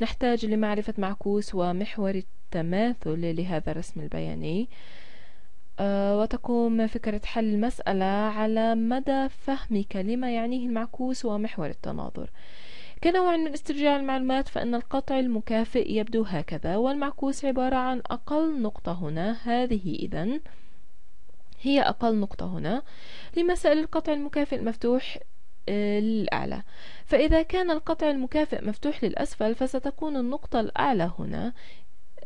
نحتاج لمعرفة معكوس ومحور التماثل لهذا الرسم البياني، وتقوم فكرة حل المسألة على مدى فهمك لما يعنيه المعكوس ومحور التناظر. كنوع من استرجاع المعلومات، فإن القطع المكافئ يبدو هكذا، والمعكوس عبارة عن أقل نقطة هنا، هذه إذن هي أقل نقطة هنا لمسائل القطع المكافئ المفتوح للأعلى. فإذا كان القطع المكافئ مفتوح للأسفل فستكون النقطة الأعلى هنا،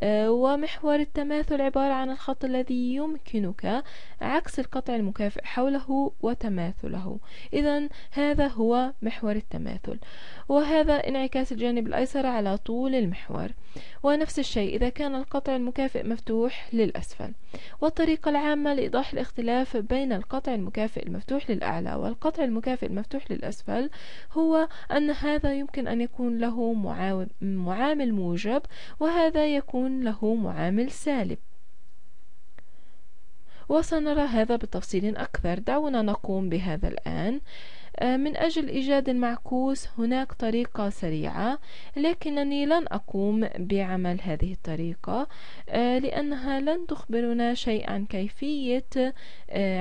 ومحور التماثل عبارة عن الخط الذي يمكنك عكس القطع المكافئ حوله وتماثله. إذن هذا هو محور التماثل، وهذا انعكاس الجانب الأيسر على طول المحور. ونفس الشيء إذا كان القطع المكافئ مفتوح للأسفل. والطريقة العامة لإيضاح الاختلاف بين القطع المكافئ المفتوح للأعلى والقطع المكافئ المفتوح للأسفل هو أن هذا يمكن أن يكون له معامل موجب، وهذا يكون له معامل سالب، وسنرى هذا بتفصيل أكثر. دعونا نقوم بهذا الآن. من أجل إيجاد المعكوس هناك طريقة سريعة، لكنني لن أقوم بعمل هذه الطريقة لأنها لن تخبرنا شيئا عن كيفية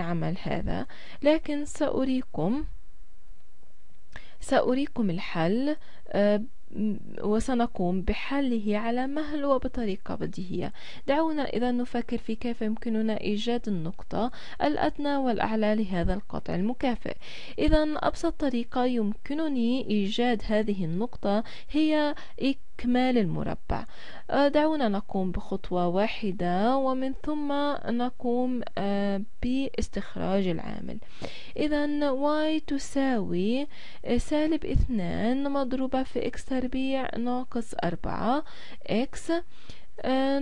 عمل هذا، لكن سأريكم الحل، وسنقوم بحله على مهل وبطريقة بديهية. دعونا إذا نفكر في كيف يمكننا إيجاد النقطة الأدنى والأعلى لهذا القطع المكافئ. إذا أبسط طريقة يمكنني إيجاد هذه النقطة هي إكمال المربع. دعونا نقوم بخطوة واحدة ومن ثم نقوم باستخراج العامل. إذا y تساوي سالب 2 مضروبة في x تربيع ناقص 4 x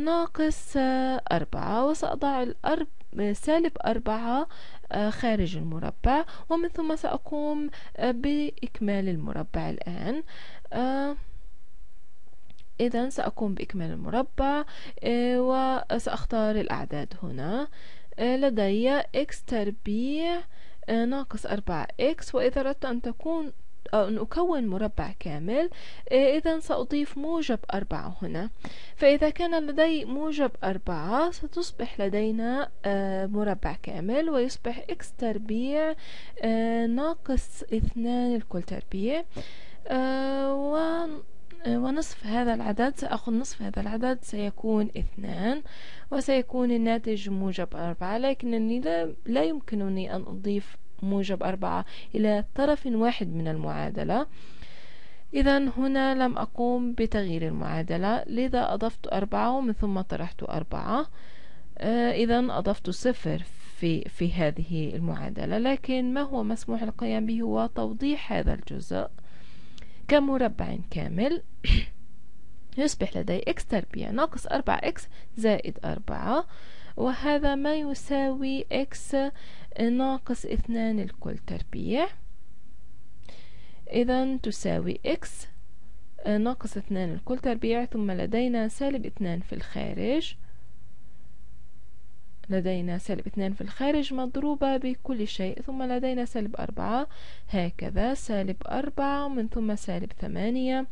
ناقص 4، وسأضع سالب 4 خارج المربع، ومن ثم سأقوم بإكمال المربع الآن. إذن سأقوم بإكمال المربع وسأختار الأعداد هنا. لدي x تربيع ناقص 4x، وإذا أردت أن أكون مربع كامل إذن سأضيف موجب 4 هنا. فإذا كان لدي موجب 4 ستصبح لدينا مربع كامل، ويصبح x تربيع ناقص 2 الكل تربيع، ونصف هذا العدد سأخذ نصف هذا العدد سيكون 2، وسيكون الناتج موجب 4. لكنني لا يمكنني أن أضيف موجب 4 إلى طرف واحد من المعادلة، إذا هنا لم أقوم بتغيير المعادلة، لذا أضفت 4 ومن ثم طرحت 4. إذا أضفت 0 في هذه المعادلة، لكن ما هو مسموح القيام به هو توضيح هذا الجزء كمربع كامل. يصبح لدي x تربيع ناقص 4x زائد 4، وهذا ما يساوي x ناقص 2 الكل تربيع. إذن تساوي x ناقص 2 الكل تربيع، ثم لدينا سالب 2 في الخارج، لدينا سالب 2 في الخارج مضروبة بكل شيء، ثم لدينا سالب 4 هكذا، سالب 4 ومن ثم سالب 8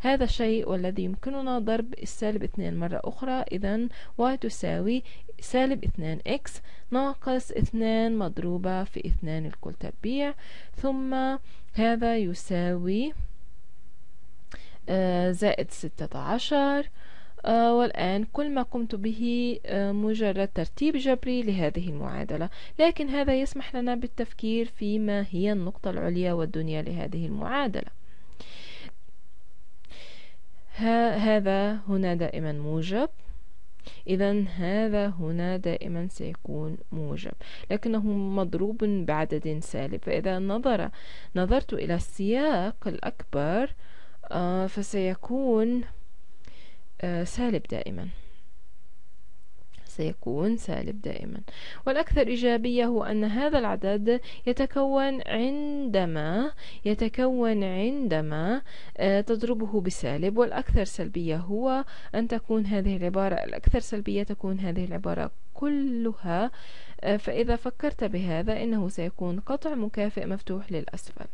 هذا الشيء، والذي يمكننا ضرب السالب 2 مرة أخرى. إذن y تساوي سالب 2x ناقص 2 مضروبة في 2 الكل تربيع، ثم هذا يساوي زائد 16. والآن كل ما قمت به مجرد ترتيب جبري لهذه المعادلة، لكن هذا يسمح لنا بالتفكير فيما هي النقطة العليا والدنيا لهذه المعادلة. هذا هنا دائما موجب، إذن هذا هنا دائما سيكون موجب، لكنه مضروب بعدد سالب. فإذا نظرت إلى السياق الأكبر فسيكون سالب دائما، سيكون سالب دائما. والأكثر إيجابية هو أن هذا العدد يتكون عندما تضربه بسالب. والأكثر سلبية هو أن تكون هذه العبارة الأكثر سلبية تكون هذه العبارة كلها، فإذا فكرت بهذا إنه سيكون قطع مكافئ مفتوح للأسفل.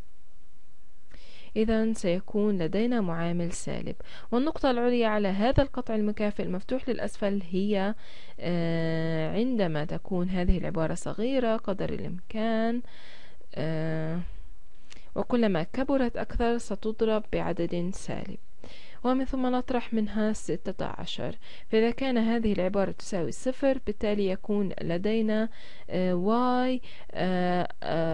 إذن سيكون لدينا معامل سالب، والنقطة العليا على هذا القطع المكافئ المفتوح للأسفل هي عندما تكون هذه العبارة صغيرة قدر الإمكان، وكلما كبرت أكثر ستضرب بعدد سالب، ومن ثم نطرح منها 16. فإذا كان هذه العبارة تساوي 0، بالتالي يكون لدينا y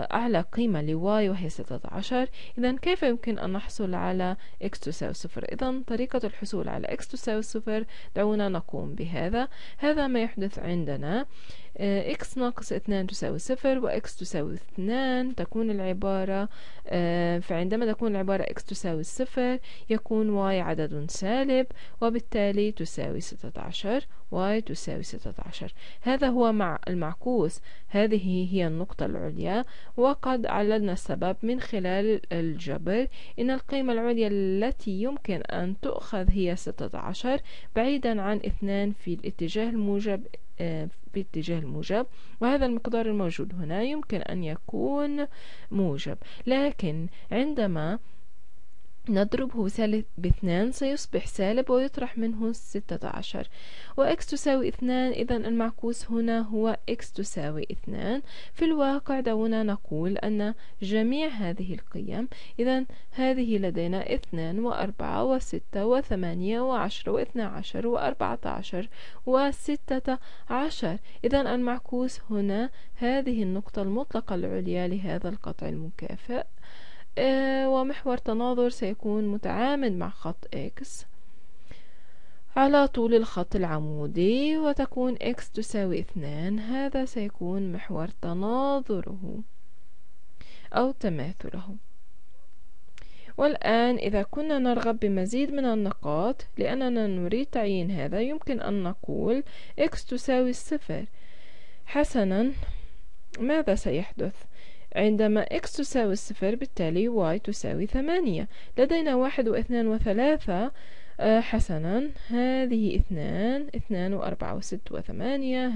أعلى قيمة ل y وهي 16. إذن كيف يمكن أن نحصل على x تساوي 0؟ إذن طريقة الحصول على x تساوي 0 دعونا نقوم بهذا. هذا ما يحدث عندنا، x ناقص 2 تساوي 0 و x تساوي 2. تكون العبارة فعندما تكون العبارة x تساوي 0 يكون y عدد سالب، وبالتالي تساوي 16. y تساوي 16. هذا هو مع المعكوس، هذه هي النقطة العليا، وقد عللنا السبب من خلال الجبر. إن القيمة العليا التي يمكن أن تؤخذ هي 16 بعيدا عن 2 في الاتجاه الموجب وهذا المقدار الموجود هنا يمكن أن يكون موجب، لكن عندما نضربه ب2 سيصبح سالب ويطرح منه 16. وإكس تساوي 2، إذا المعكوس هنا هو إكس تساوي 2. في الواقع دعونا نقول أن جميع هذه القيم، إذا هذه لدينا 2 و4 و6 و8 و10 و12 و14 و16. إذا المعكوس هنا هذه النقطة المطلقة العليا لهذا القطع المكافئ، ومحور تناظر سيكون متعامد مع خط إكس على طول الخط العمودي، وتكون إكس تساوي 2. هذا سيكون محور تناظره أو تماثله. والآن إذا كنا نرغب بمزيد من النقاط لأننا نريد تعيين هذا، يمكن أن نقول إكس تساوي 0. حسنا، ماذا سيحدث؟ عندما x تساوي 0 بالتالي y تساوي 8. لدينا 1 و2 و3. حسنا، هذه 2 و4 و6 و8،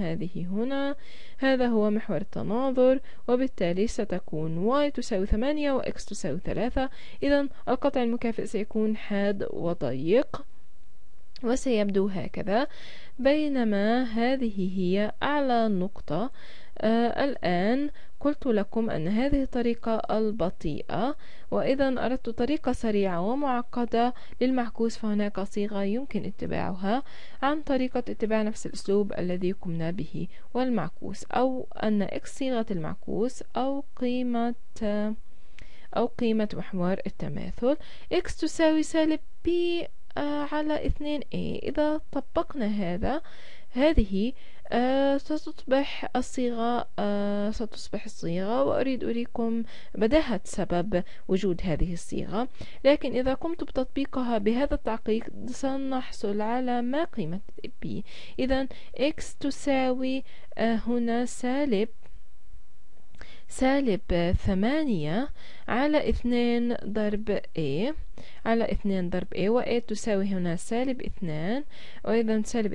هذه هنا. هذا هو محور التناظر، وبالتالي ستكون y تساوي 8 و x تساوي 3. إذا القطع المكافئ سيكون حاد وضيق وسيبدو هكذا، بينما هذه هي أعلى نقطة. الآن قلت لكم أن هذه الطريقة البطيئة، وإذا أردت طريقة سريعة ومعقدة للمعكوس فهناك صيغة يمكن اتباعها عن طريقة اتباع نفس الأسلوب الذي قمنا به، والمعكوس، أو أن إكس صيغة المعكوس أو قيمة محور التماثل. إكس تساوي سالب بي على 2a. إذا طبقنا هذه ستصبح الصيغة، وأريد أريكم بداهة سبب وجود هذه الصيغة، لكن إذا قمت بتطبيقها بهذا التعقيد سنحصل على ما قيمة b. إذا x تساوي هنا سالب 8 على 2 ضرب a وa تساوي هنا سالب 2. وإذا سالب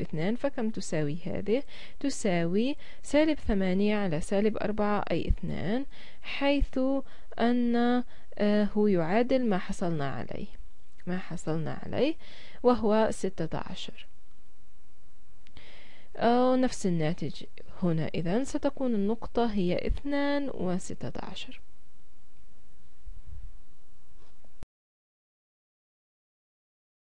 2 فكم تساوي هذه؟ تساوي سالب 8 على سالب 4 أي 2، حيث أنه يعادل ما حصلنا عليه وهو 16. أو نفس الناتج هنا. إذا ستكون النقطة هي 2 و16.